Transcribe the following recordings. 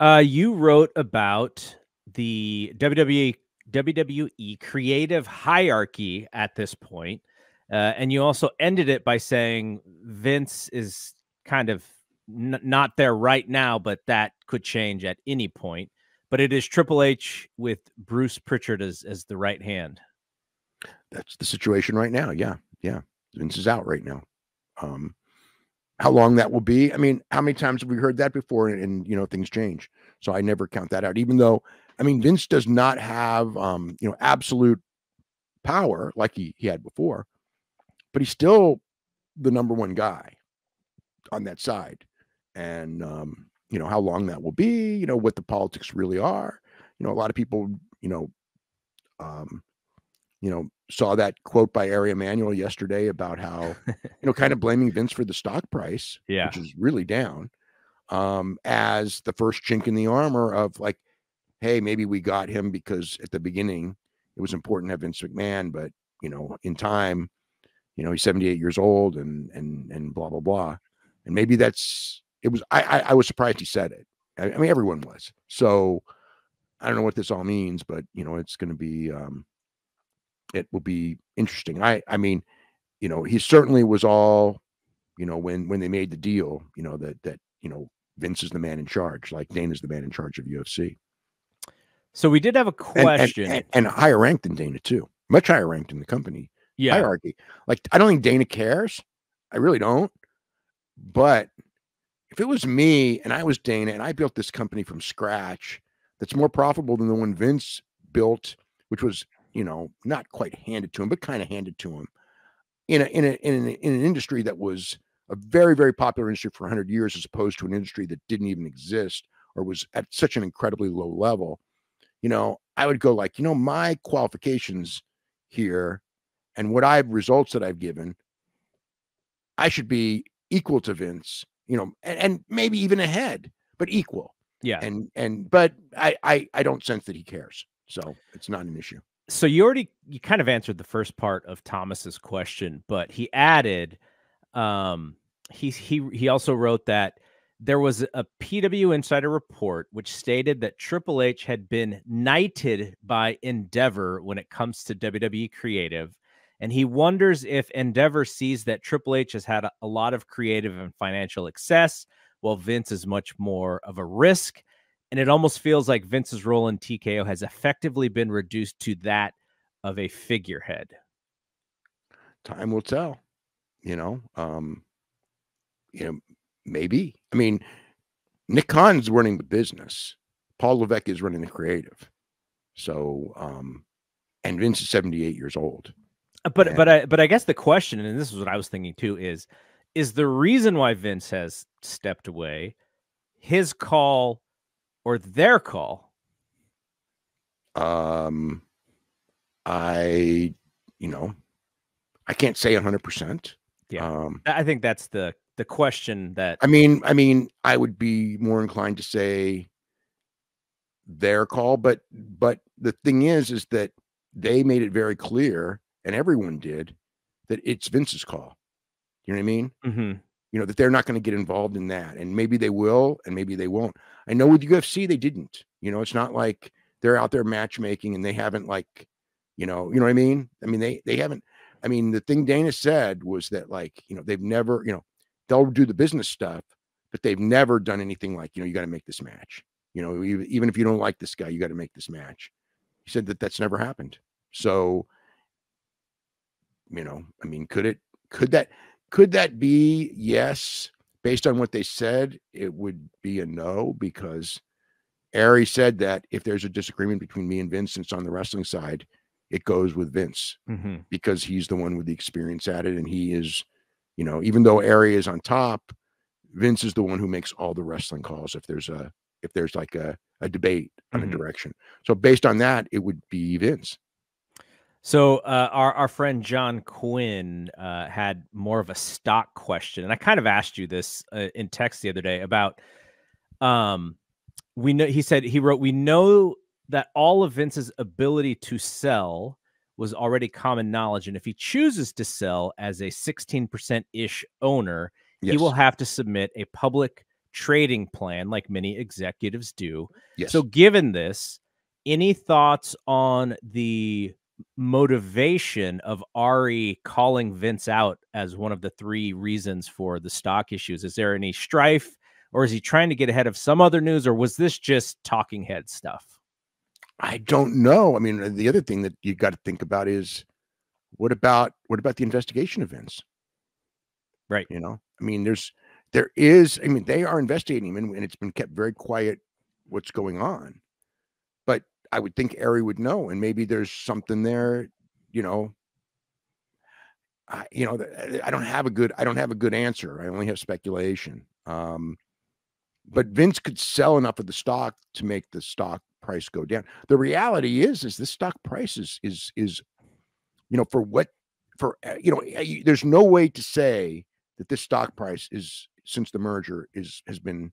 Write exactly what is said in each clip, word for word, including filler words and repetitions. Uh, you wrote about the W W E creative hierarchy at this point, uh, and you also ended it by saying Vince is kind of n not there right now, but that could change at any point. But it is Triple H with Bruce Prichard as, as the right hand. That's the situation right now. Yeah, yeah. Vince is out right now. Um, how long that will be? I mean, how many times have we heard that before? And, and you know, things change. So I never count that out, even though, I mean, Vince does not have, um, you know, absolute power like he, he had before, but he's still the number one guy on that side. And, um, you know, how long that will be, you know, what the politics really are. You know, a lot of people, you know, um, you know, saw that quote by Ari Emanuel yesterday about how, you know, kind of blaming Vince for the stock price, yeah, which is really down, um, as the first chink in the armor of like, hey, maybe we got him because at the beginning it was important to have Vince McMahon, but, you know, in time, you know, he's seventy-eight years old and, and, and blah, blah, blah. And maybe that's, it was, I, I, I was surprised he said it. I, I mean, everyone was. So I don't know what this all means, but, you know, it's going to be, um, it will be interesting. I, I mean, you know, he certainly was all, you know, when, when they made the deal, you know, that, that, you know, Vince is the man in charge, like Dana's the man in charge of U F C. So we did have a question. And, and, and, and higher ranked than Dana too, much higher ranked in the company yeah. hierarchy. Like, I don't think Dana cares. I really don't. But if it was me and I was Dana and I built this company from scratch, that's more profitable than the one Vince built, which was, you know, not quite handed to him, but kind of handed to him in a, in a, in a, in an industry that was a very, very popular industry for a hundred years, as opposed to an industry that didn't even exist or was at such an incredibly low level. You know, I would go like, you know, my qualifications here and what I've results that I've given, I should be equal to Vince, you know, and, and maybe even ahead, but equal. Yeah. And, and, but I, I, I don't sense that he cares. So it's not an issue. So you already, you kind of answered the first part of Thomas's question, but he added, um, he, he, he also wrote that there was a P W Insider report which stated that Triple H had been knighted by Endeavor when it comes to W W E creative, and he wonders if Endeavor sees that Triple H has had a, a lot of creative and financial success, while Vince is much more of a risk, and it almost feels like Vince's role in T K O has effectively been reduced to that of a figurehead. Time will tell, you know, um, you know, maybe. I mean, Nick Khan's running the business. Paul Levesque is running the creative. So, um, and Vince is seventy-eight years old. But, and, but I, but I guess the question, and this is what I was thinking too, is, is the reason why Vince has stepped away his call or their call? Um, I, you know, I can't say a hundred percent. Yeah. Um, I think that's the, the question that I mean, I mean, I would be more inclined to say their call, but, but the thing is, is that they made it very clear, and everyone did, that it's Vince's call. You know what I mean? Mm-hmm. You know, that they're not going to get involved in that, and maybe they will, and maybe they won't. I know with U F C, they didn't, you know, it's not like they're out there matchmaking and they haven't, like, you know, you know what I mean? I mean, they, they haven't, I mean, the thing Dana said was that, like, you know, they've never, you know, they'll do the business stuff, but they've never done anything like, you know, you got to make this match. You know, even if you don't like this guy, you got to make this match. He said that that's never happened. So, you know, I mean, could it, could that, could that be yes? Based on what they said, it would be a no, because Ari said that if there's a disagreement between me and Vince, and it's on the wrestling side, it goes with Vince, mm-hmm, because he's the one with the experience at it. And he is, you know, even though Ari is on top, Vince is the one who makes all the wrestling calls if there's a, if there's like a, a debate on, mm-hmm, a direction. So based on that, it would be Vince. So uh, our, our friend John Quinn uh, had more of a stock question. And I kind of asked you this uh, in text the other day about, um, we know, he said, he wrote, we know that all of Vince's ability to sell was already common knowledge, and if he chooses to sell as a sixteen percent ish owner, yes, he will have to submit a public trading plan like many executives do. Yes. So given this, any thoughts on the motivation of Ari calling Vince out as one of the three reasons for the stock issues? Is there any strife, or is he trying to get ahead of some other news, or was this just talking head stuff? I don't know. I mean, the other thing that you got to think about is what about, what about the investigation of Vince? Right. You know, I mean, there's, there is, I mean, they are investigating him, and, and it's been kept very quiet what's going on, but I would think Ari would know, and maybe there's something there, you know, I, you know, I don't have a good, I don't have a good answer. I only have speculation. Um, but Vince could sell enough of the stock to make the stock price go down. The reality is, is this stock price is, is, is, you know, for what, for, you know, there's no way to say that this stock price is, since the merger is, has been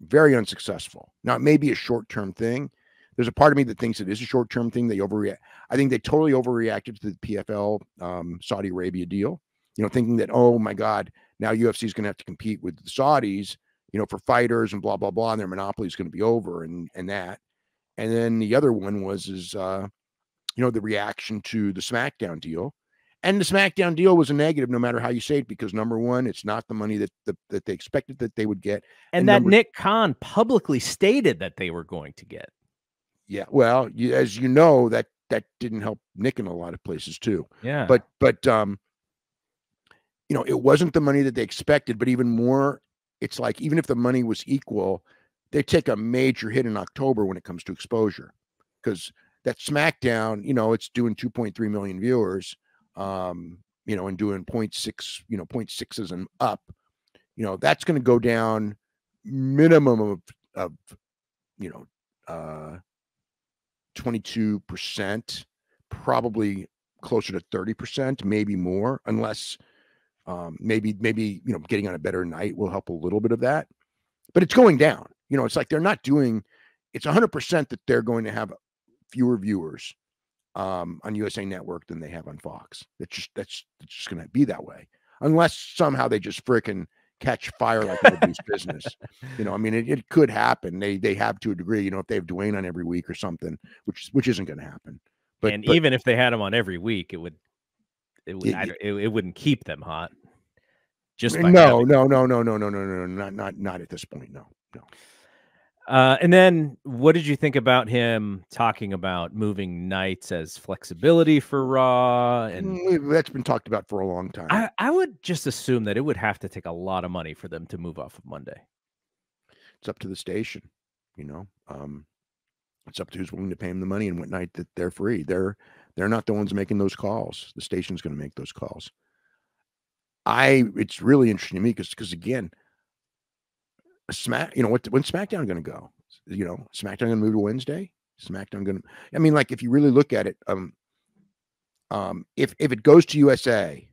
very unsuccessful. Now, it may be a short-term thing. There's a part of me that thinks it is a short-term thing. They overreact. I think they totally overreacted to the P F L um, Saudi Arabia deal, you know, thinking that, oh my God, now U F C is going to have to compete with the Saudis, you know, for fighters and blah, blah, blah. And their monopoly is going to be over and, and that. And then the other one was, is, uh, you know, the reaction to the SmackDown deal. And the SmackDown deal was a negative, no matter how you say it, because number one, it's not the money that the, that they expected that they would get. And, and that number... Nick Khan publicly stated that they were going to get. Yeah, well, you, as you know, that that didn't help Nick in a lot of places too. Yeah, but but um, you know, it wasn't the money that they expected. But even more, it's like even if the money was equal, they take a major hit in October when it comes to exposure, because that SmackDown, you know, it's doing two point three million viewers, um, you know, and doing zero point six, you know, zero point sixes and up, you know, that's going to go down minimum of of, you know, uh. twenty-two percent, probably closer to thirty percent, maybe more, unless um, maybe, maybe, you know, getting on a better night will help a little bit of that, but it's going down. You know, it's like, they're not doing, it's a hundred percent that they're going to have fewer viewers um, on U S A Network than they have on Fox. That's just, that's, that's just going to be that way. Unless somehow they just fricking catch fire like nobody's business. You know, I mean, it, it could happen. They they have to a degree, you know, if they have Dwayne on every week or something, which which isn't going to happen. But and but, even if they had him on every week, it would it would it, it, it wouldn't keep them hot. Just by no, no, no, no, no, no, no, no, no, not not not at this point. No, no. Uh, and then, what did you think about him talking about moving nights as flexibility for Raw? And that's been talked about for a long time. I, I would just assume that it would have to take a lot of money for them to move off of Monday. It's up to the station, you know. Um, it's up to who's willing to pay them the money and what night that they're free. They're they're not the ones making those calls. The station's going to make those calls. I it's really interesting to me because because again. Smack, you know what? When's SmackDown going to go? You know, SmackDown going to move to Wednesday. SmackDown going to. I mean, like if you really look at it, um, um, if if it goes to U S A,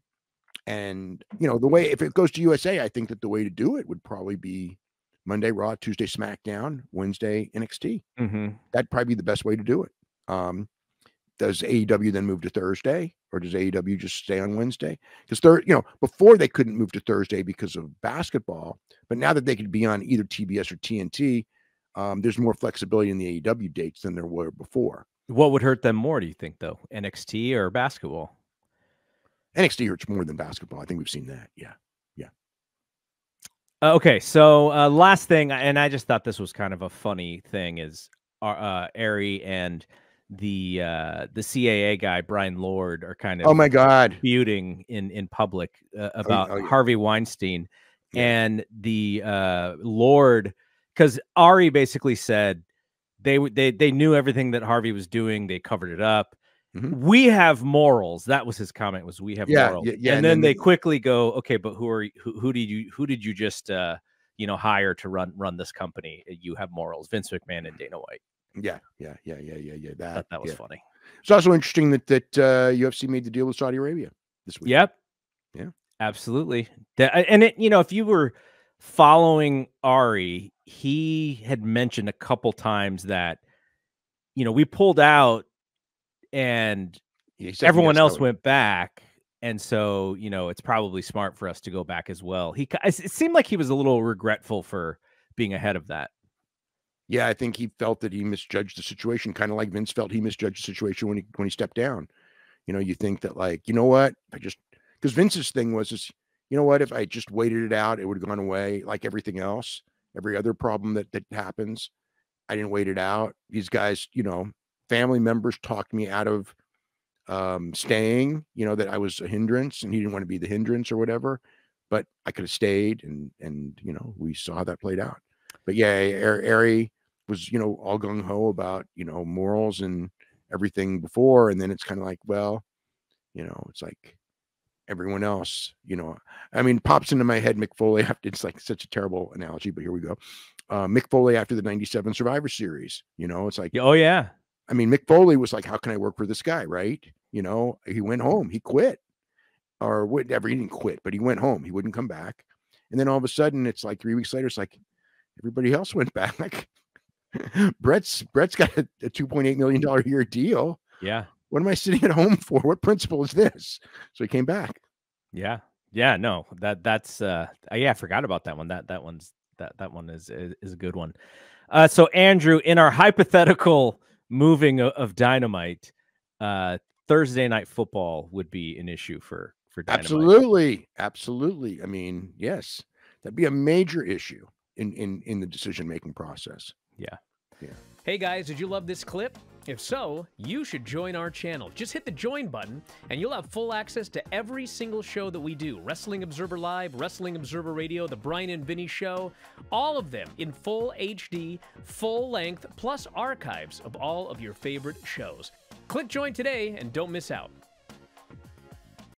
and you know the way if it goes to U S A, I think that the way to do it would probably be Monday Raw, Tuesday SmackDown, Wednesday N X T. Mm-hmm. That'd probably be the best way to do it. Um, does A E W then move to Thursday, or does A E W just stay on Wednesday? Because they're, you know, before they couldn't move to Thursday because of basketball, but now that they could be on either T B S or T N T, um, there's more flexibility in the A E W dates than there were before. What would hurt them more, do you think, though? N X T or basketball? N X T hurts more than basketball. I think we've seen that. Yeah. Yeah. Uh, okay. So uh, last thing, and I just thought this was kind of a funny thing, is uh, Ari and the uh the C A A guy Brian Lord are kind of oh my god disputing in in public uh, about oh, oh, yeah. Harvey Weinstein, yeah. And the uh Lord, because Ari basically said they they they knew everything that Harvey was doing, they covered it up. Mm-hmm. We have morals. That was his comment, was we have yeah, morals. Yeah, yeah, and, and then, then they, they quickly go, okay, but who are who, who did you who did you just uh you know hire to run run this company? You have morals. Vince McMahon and Dana White. Yeah, yeah, yeah, yeah, yeah, yeah. That that was yeah. funny. It's also interesting that that uh, U F C made the deal with Saudi Arabia this week. Yep. Yeah. Absolutely. That, and it, you know, if you were following Ari, he had mentioned a couple times that, you know, we pulled out and yeah, everyone else going. went back, and so you know it's probably smart for us to go back as well. He, it seemed like he was a little regretful for being ahead of that. Yeah, I think he felt that he misjudged the situation, kind of like Vince felt he misjudged the situation when he when he stepped down. You know, you think that, like, you know what, I just, because Vince's thing was this, you know what, if I just waited it out, it would have gone away, like everything else, every other problem that that happens. I didn't wait it out. These guys, you know, family members talked me out of um, staying, you know, that I was a hindrance and he didn't want to be the hindrance or whatever, but I could have stayed. And, and, you know, we saw how that played out. But yeah, Ari was, you know, all gung ho about, you know, morals and everything before. And then it's kind of like, well, you know, it's like everyone else, you know, I mean, pops into my head, Mick Foley, it's like such a terrible analogy, but here we go. Uh, Mick Foley after the ninety-seven Survivor Series, you know, it's like, oh yeah. I mean, Mick Foley was like, how can I work for this guy? Right. You know, he went home, he quit or whatever. He didn't quit, but he went home. He wouldn't come back. And then all of a sudden it's like three weeks later, it's like everybody else went back. Brett's Brett's got a, a two point eight million dollars a year deal. Yeah. What am I sitting at home for? What principle is this? So he came back. Yeah. Yeah. No, that that's uh yeah. I forgot about that one. That, that one's, That that one is, is is a good one. Uh, so Andrew, in our hypothetical moving of, of Dynamite, uh, Thursday Night Football would be an issue for for Dynamite. Absolutely, absolutely. I mean, yes, that'd be a major issue in in in the decision making process. Yeah, yeah. Hey guys, did you love this clip? If so, you should join our channel. Just hit the join button and you'll have full access to every single show that we do. Wrestling Observer Live, Wrestling Observer Radio, The Brian and Vinny Show, all of them in full H D, full length, plus archives of all of your favorite shows. Click join today and don't miss out.